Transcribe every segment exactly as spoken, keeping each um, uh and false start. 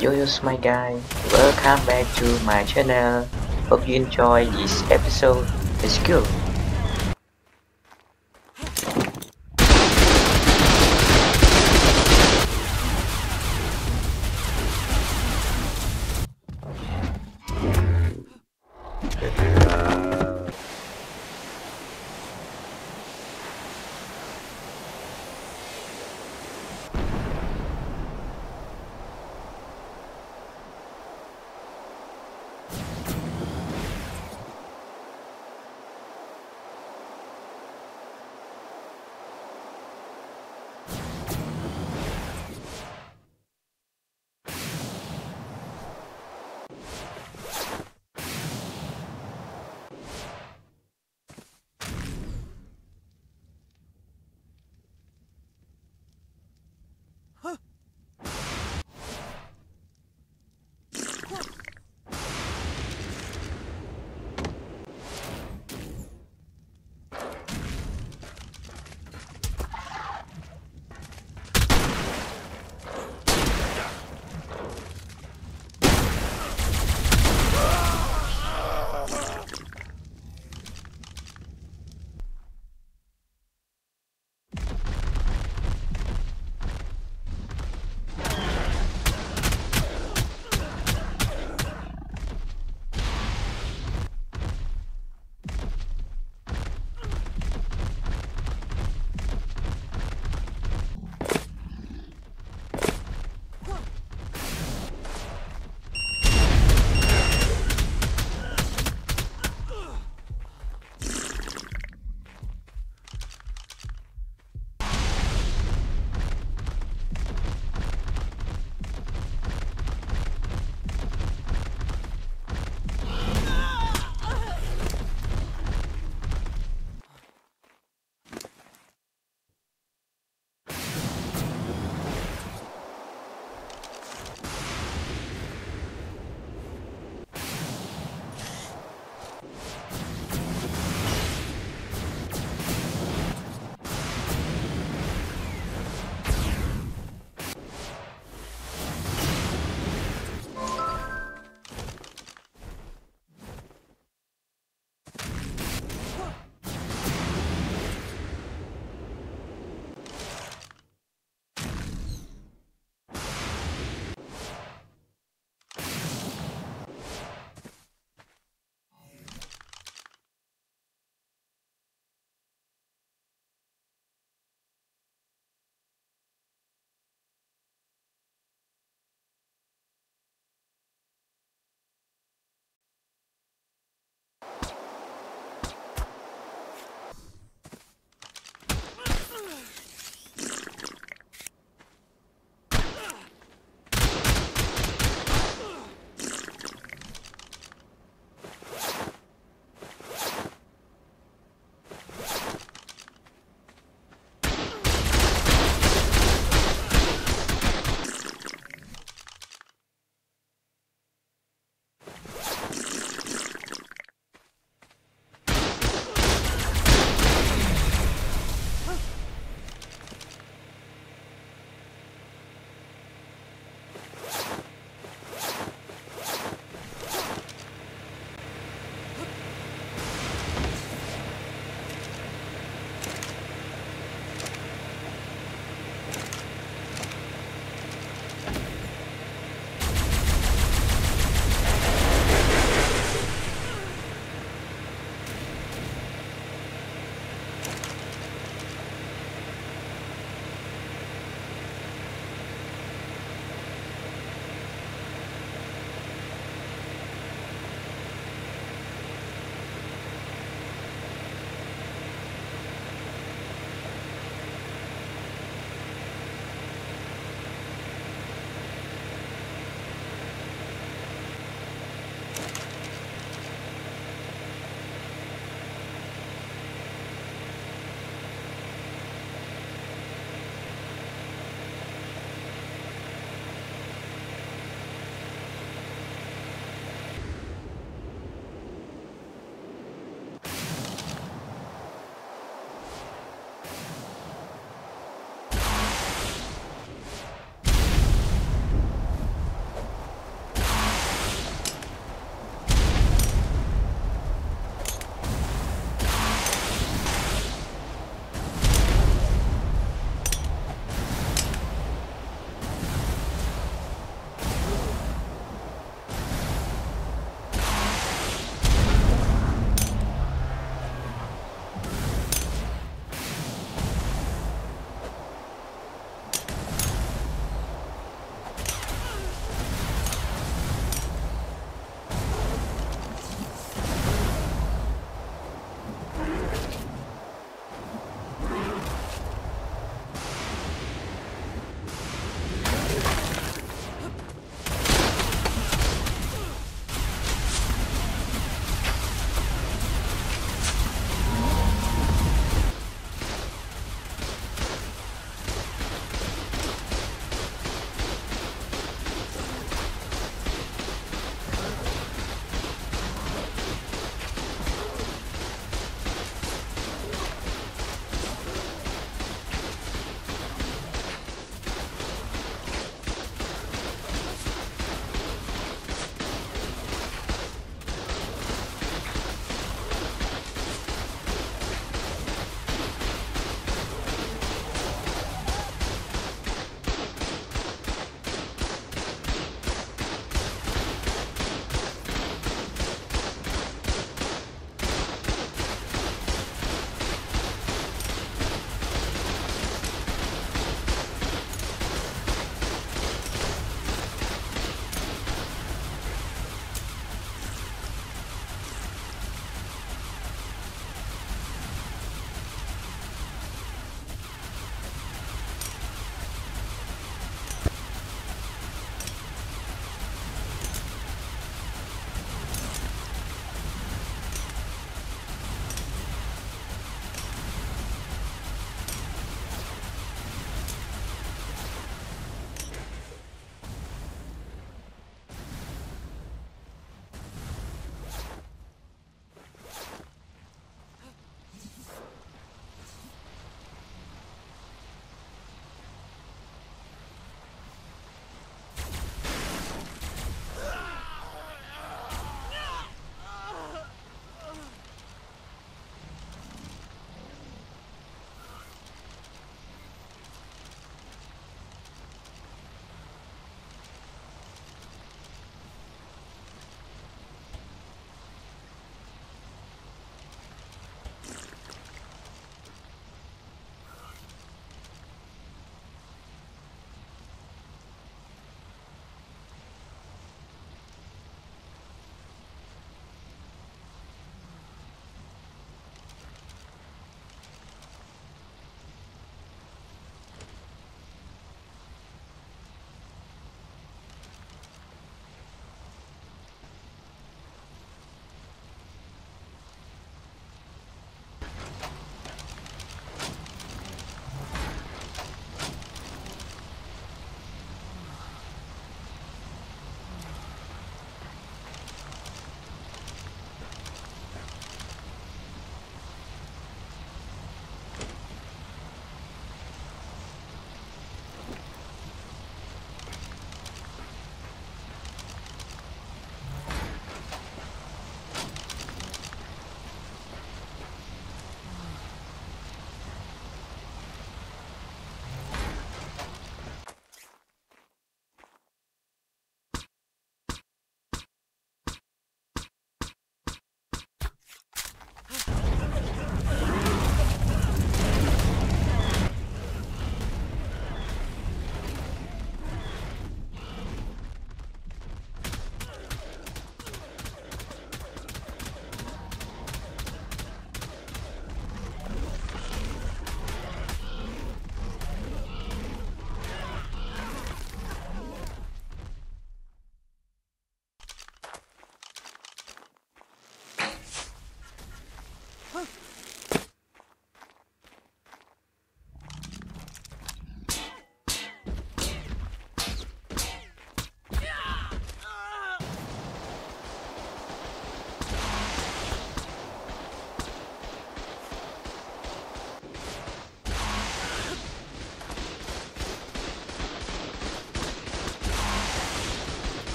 Yoyos my guy, welcome back to my channel. Hope you enjoy this episode. Let's go.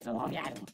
It's a long animal.